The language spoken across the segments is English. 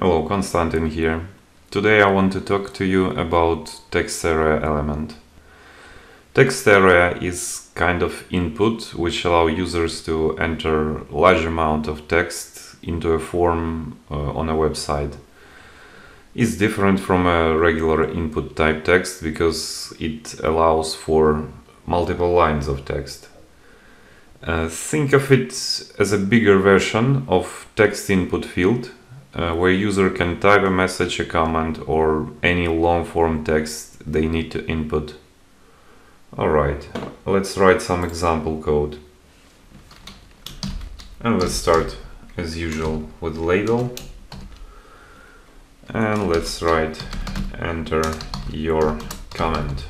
Hello, Konstantin here. Today I want to talk to you about TextArea element. TextArea is kind of input which allows users to enter large amount of text into a form on a website. It's different from a regular input type text because it allows for multiple lines of text. Think of it as a bigger version of text input field, where user can type a message, a comment, or any long-form text they need to input. Alright, let's write some example code. And let's start, as usual, with ladle. And let's write, enter your comment.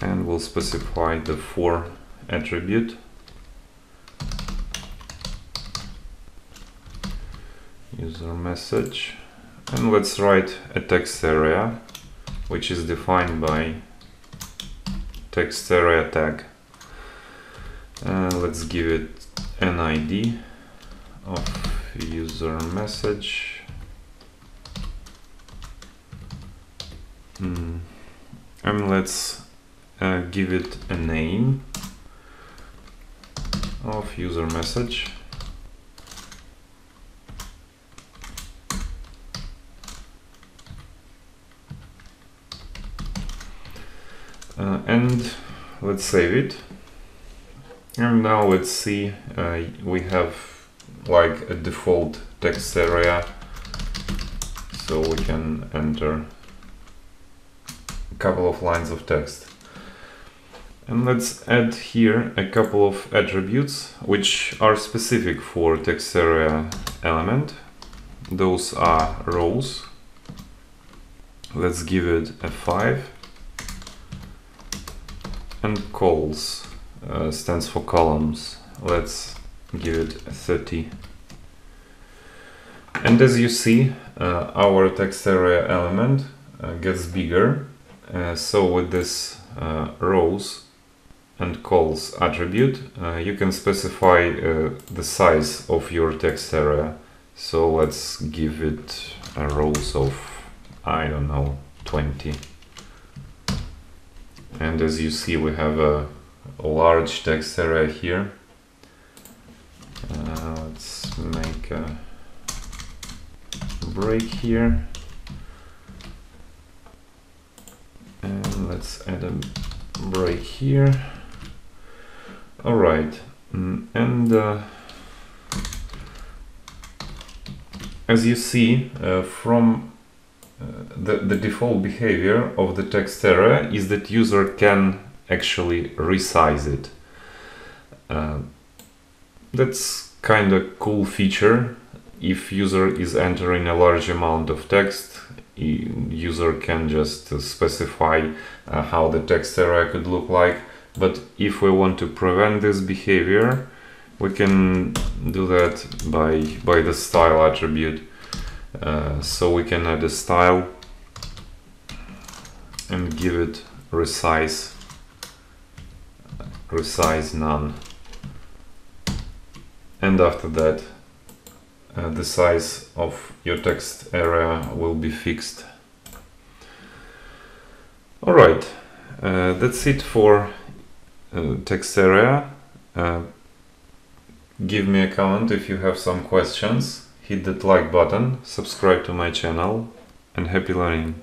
And we'll specify the for attribute. User message, and let's write a TextArea which is defined by TextArea tag. Let's give it an ID of user message. And let's give it a name of user message. And let's save it. And now let's see, we have like a default TextArea, so we can enter a couple of lines of text. And let's add here a couple of attributes which are specific for TextArea element. Those are rows. Let's give it a 5. And calls, stands for columns. Let's give it a 30. And as you see, our TextArea element gets bigger. So with this rows and calls attribute, you can specify the size of your TextArea. So let's give it a rows of, I don't know, 20. And as you see, we have a large TextArea here. Let's make a break here. And let's add a break here. All right. And as you see, from the default behavior of the TextArea is that user can actually resize it. That's kind of cool feature. If user is entering a large amount of text, user can just specify how the TextArea could look like. But if we want to prevent this behavior, we can do that by the style attribute. So we can add a style and give it resize none, and after that the size of your TextArea will be fixed. All right, that's it for TextArea. Give me a comment if you have some questions. Hit that like button, subscribe to my channel, and happy learning!